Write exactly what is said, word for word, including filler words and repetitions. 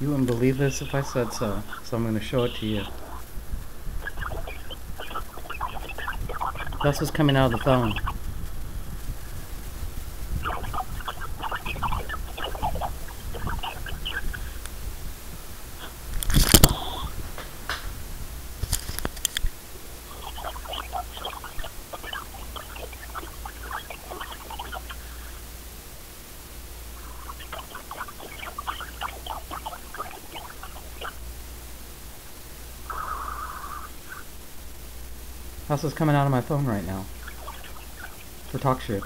You wouldn't believe this if I said so, so I'm going to show it to you. That's what's coming out of the phone. That's what's coming out of my phone right now for Talk Shoe.